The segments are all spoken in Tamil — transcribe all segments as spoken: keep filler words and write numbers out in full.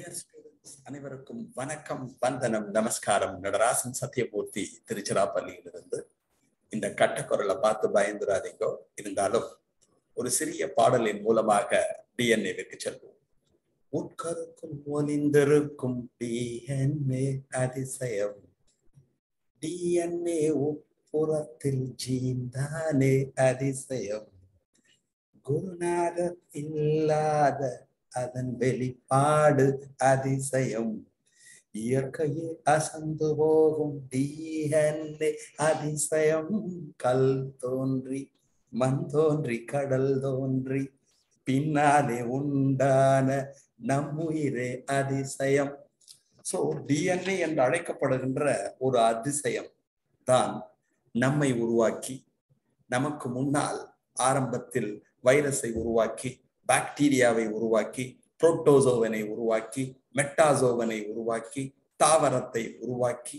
Dear students, அனைவருக்கும் வணக்கம், வந்தனம், நமஸ்காரம். நடராசன் சத்யமூர்த்தி திருச்சிராப்பள்ளியிலிருந்து. இந்த கட்டக்குரலை பார்த்து பயந்துராதீங்க. இருந்தாலும் ஒரு சிறிய பாடலின் மூலமாக டிஎன்ஏவுக்கு செல்வோம். உட்கருக்கும் ஒளிந்திருக்கும் டிஎன்ஏ அதிசயம். டிஎன்ஏ உட்புறத்தில் ஜீன் தானே அதிசயம். குருநாதர் இல்லாத அதன் வெளிப்பாடு அதிசயம். இயற்கையே அசந்து போகும் டிஎன்ஏ அதிசயம். கல் தோன்றி மண் தோன்றி கடல் தோன்றி பின்னாலே உண்டான நம்முயிரே அதிசயம். சோ டிஎன்ஏ என்று அழைக்கப்படுகின்ற ஒரு அதிசயம் தான் நம்மை உருவாக்கி, நமக்கு முன்னால் ஆரம்பத்தில் வைரஸை உருவாக்கி, பாக்டீரியாவை உருவாக்கி, புரோட்டோசோவனை உருவாக்கி, மெட்டாசோவனை உருவாக்கி, தாவரத்தை உருவாக்கி,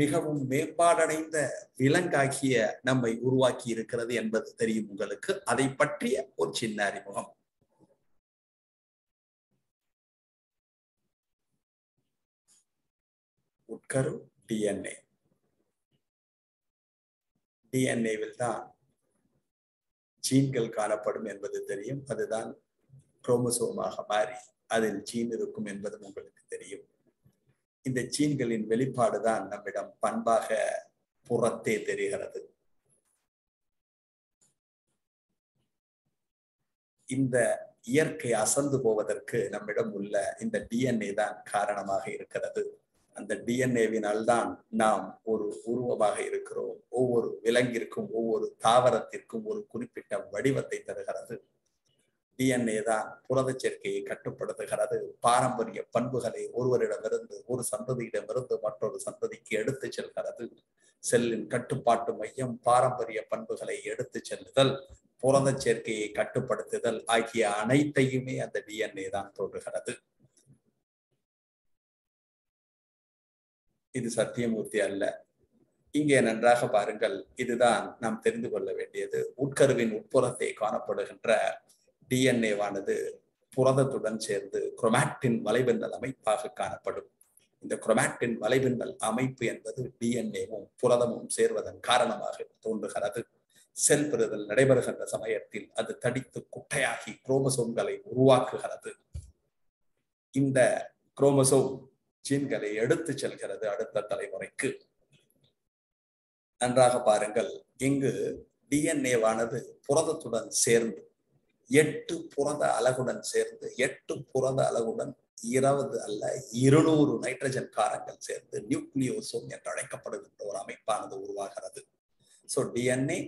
மிகவும் மேம்பாடடைந்த விலங்காகிய நம்மை உருவாக்கி இருக்கிறது என்பது தெரியும் உங்களுக்கு. அதை பற்றிய ஒரு சின்ன அறிமுகம். உட்கரு டிஎன்ஏ. டிஎன்ஏவில் தான் ஜீன்கள் காணப்படும் என்பது தெரியும். அதுதான் குரோமசோமாக மாறி அதில் ஜீன் இருக்கும் என்பதும் உங்களுக்கு தெரியும். இந்த ஜீன்களின் வெளிப்பாடுதான் நம்மிடம் பண்பாக புறத்தே தெரிகிறது. இந்த இயற்கை அசந்து போவதற்கு நம்மிடம் உள்ள இந்த டிஎன்ஏ தான் காரணமாக இருக்கிறது. அந்த டிஎன்ஏவினால் தான் நாம் ஒரு உருவமாக இருக்கிறோம். ஒவ்வொரு விலங்கிற்கும் ஒவ்வொரு தாவரத்திற்கும் ஒரு குறிப்பிட்ட வடிவத்தை தருகிறது. டிஎன்ஏ தான் புரத சேர்க்கையை கட்டுப்படுத்துகிறது. பாரம்பரிய பண்புகளை ஒருவரிடமிருந்து ஒரு சந்ததியிடமிருந்து மற்றொரு சந்ததிக்கு எடுத்து செல்கிறது. செல்லின் கட்டுப்பாட்டு மையம் பாரம்பரிய பண்புகளை எடுத்து செல்லுதல், புரத சேர்க்கையை கட்டுப்படுத்துதல் ஆகிய அனைத்தையுமே அந்த டிஎன்ஏ தான் தோன்றுகிறது. இது சத்தியமூர்த்தி அல்ல. இங்கே நன்றாக பாருங்கள், இதுதான் நாம் தெரிந்து கொள்ள வேண்டியது. உட்கருவின் உட்புறத்தை காணப்படுகின்ற டிஎன்ஏவானது புரதத்துடன் சேர்ந்து குரோமாட்டின் வலைபின்னல் அமைப்பாக காணப்படும். இந்த குரோமாட்டின் வலைபின்னல் அமைப்பு என்பது டிஎன்ஏவும் புரதமும் சேர்வதன் காரணமாக தோன்றுகிறது. செல் பெறுதல் நடைபெறுகின்ற சமயத்தில் அது தடித்து குட்டையாகி குரோமசோம்களை உருவாக்குகிறது. இந்த குரோமசோம் ஜீன்களை எடுத்து செல்கிறது அடுத்த தலைமுறைக்கு. நன்றாக பாருங்கள், இங்கு டிஎன்ஏவானது புரதத்துடன் சேர்ந்து எட்டு புரத அலகுடன் சேர்ந்து எட்டு புரத அலகுடன் இருபது அல்ல இருநூறு நைட்ரஜன் காரங்கள் சேர்ந்து நியூக்ளியோசோம் என்று அழைக்கப்படுகின்ற ஒரு அமைப்பானது உருவாகிறது. ஸோ டிஎன்ஏ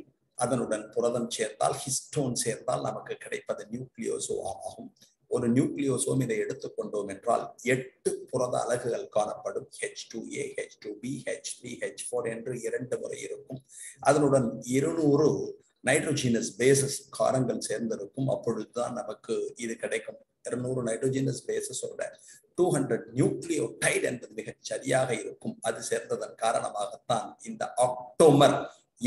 அதனுடன் புரதம் சேர்ந்தால், ஹிஸ்டோன் சேர்ந்தால் நமக்கு கிடைப்பது நியூக்ளியோசோம் ஆகும். ஒரு நியூக்ளியோசோம் இதை எடுத்துக்கொண்டோம் என்றால் எட்டு புரத அலகுகள் காணப்படும். H two A, H two B, H three, H four என்று இரண்டு முறை இருக்கும். அதனுடன் இருநூறு நைட்ரோஜினஸ் பேசஸ் காரங்கள் சேர்ந்திருக்கும். அப்பொழுதுதான் நமக்கு இது கிடைக்கும். இருநூறு நைட்ரோஜினஸ் பேசஸோட டூ ஹண்ட்ரட் நியூக்ளியோடைடு என்பது மிகச் சரியாக இருக்கும். அது சேர்ந்ததன் காரணமாகத்தான் இந்த ஆக்டோமர்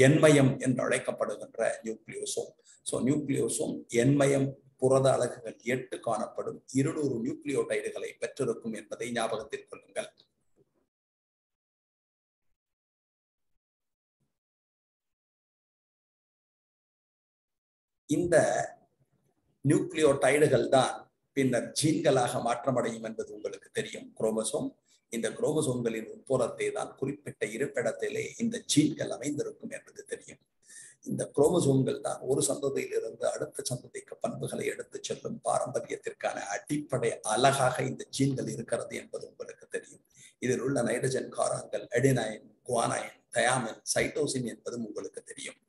எண்மயம் என்று அழைக்கப்படுகின்ற நியூக்ளியோசோம். ஸோ நியூக்ளியோசோம் எண்மயம் புரத அலகுகள் எட்டு காணப்படும் இருநூறு நியூக்ளியோடைடுகளை பெற்றிருக்கும் என்பதை ஞாபகத்தில் கொள்ளுங்கள். இந்த நியூக்ளியோடைடுகள் தான் பின்னர் ஜீன்களாக மாற்றமடையும் என்பது உங்களுக்கு தெரியும். குரோமசோம், இந்த குரோமசோம்களின் உட்புறத்தை தான் குறிப்பிட்ட இருப்பிடத்திலே இந்த ஜீன்கள் அமைந்திருக்கும் என்பது தெரியும். இந்த குரோமசோம்கள் தான் ஒரு சந்ததியிலிருந்து அடுத்த சந்ததிக்கு பண்புகளை எடுத்து செல்லும் பாரம்பரியத்திற்கான அடிப்படை அழகாக இந்த ஜீன்கள் இருக்கிறது என்பது உங்களுக்கு தெரியும். இதில் உள்ள நைட்ரஜன் காரங்கள் அடினைன், குவானைன், தயாமின், சைட்டோசின் என்பதும் உங்களுக்கு தெரியும்.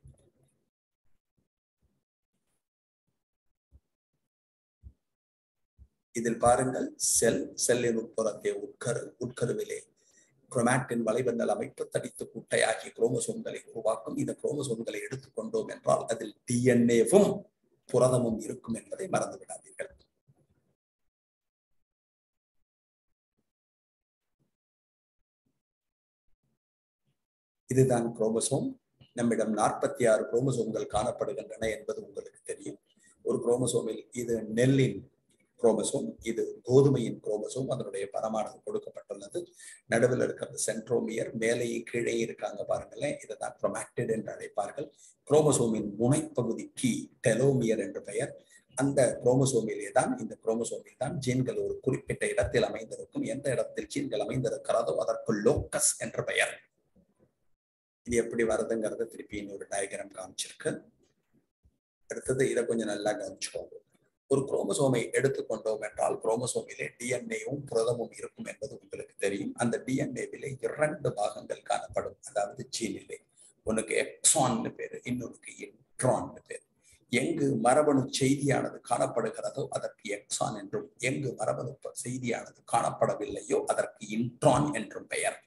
இதில் பாருங்கள், செல் செல்லின் உட்புறத்தை உட்கரு உட்கருவிலே குரோமாட்டின் வலைவந்தல் அமைப்பு தடித்து குட்டையாகி குரோமசோம்களை உருவாக்கும். இந்த குரோமசோம்களை எடுத்துக்கொண்டோம் என்றால் அதில் டிஎன்ஏவும் புரதமும் இருக்கும் என்பதை மறந்துவிடாதீர்கள். இதுதான் குரோமசோம். நம்மிடம் நாற்பத்தி ஆறு குரோமசோம்கள் காணப்படுகின்றன என்பது உங்களுக்கு தெரியும். ஒரு குரோமசோமில் இது நெல்லின் chromosome, either Godumayan chromosome, other day Paramata Kodukapatalan, Nadavalarka, the centromere, Mele Kede Kanga Paragale, either that chromatid and Rade Parkal, chromosome in Munai Pagudi key, telomere and repair, and the chromosome iledan, in the chromosome iledan, Jingalur Kuripeta, Telamine, the Rukumian, the Jingalamine, the Karado, other Kulocus and repair. The Pudivaradangar, the Philippine or diagram Kamchirka. At the Irakunan Lagan Chong. ஒரு குரோமோசோமை எடுத்துக்கொண்டோம் என்றால் குரோமோசோமிலே டிஎன்ஏவும் புரதமும் இருக்கும் என்பது உங்களுக்கு தெரியும். அந்த டிஎன்ஏவிலே இரண்டு பாகங்கள் காணப்படும். அதாவது ஜீனிலே ஒன்றுக்கு எக்ஸான்னு பேர், இன்னொருக்கு இன்ட்ரான்னு பேர். எங்கு மரபணு செய்தியானது காணப்படுகிறதோ அதற்கு எக்ஸான் என்றும், எங்கு மரபணு செய்தியானது காணப்படவில்லையோ அதற்கு இன்ட்ரான் என்றும் பெயர்.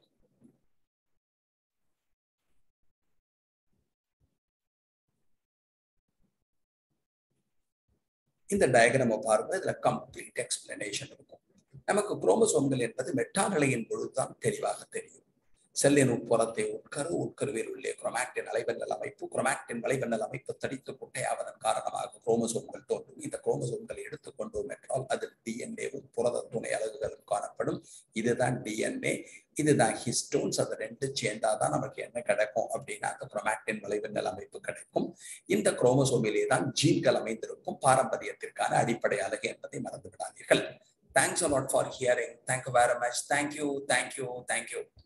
In the diagram of our there is a complete explanation. நமக்கு குரோமோசோம்கள் என்பது மெட்டாநிலையின் பொழுதுதான் தெளிவாக தெரியும். செல்லின் உட்புறத்தை உட்கரு உட்கருவில் உள்ளே குரோமாட்டின் அலைவெண்ணல் அமைப்பு, குரோமாட்டின் வலைவெண்ணல் அமைப்பு தடித்து குட்டையாவதன் காரணமாக குரோமோசோம்கள் தோன்றும். இந்த குரோமோசோம்களை எடுத்துக்கொண்டோம் என்றால் அதில் டிஎன்ஏவும் புரத துணை அலகுகளும் காணப்படும். இதுதான் டிஎன்ஏ, இதுதான் ஹிஸ்டோன்ஸ். அது ரெண்டு சேர்ந்தா தான் நமக்கு என்ன கிடைக்கும் அப்படின்னா அந்த குரோமாட்டின் வலைவெண்ணல் அமைப்பு கிடைக்கும். இந்த குரோமோசோமிலே தான் ஜீன்கள் அமைந்திருக்கும். பாரம்பரியத்திற்கான அடிப்படை அலகு என்பதை மறந்து விடாதீர்கள். Thanks a lot for hearing. Thank you very much. Thank you, thank you, thank you.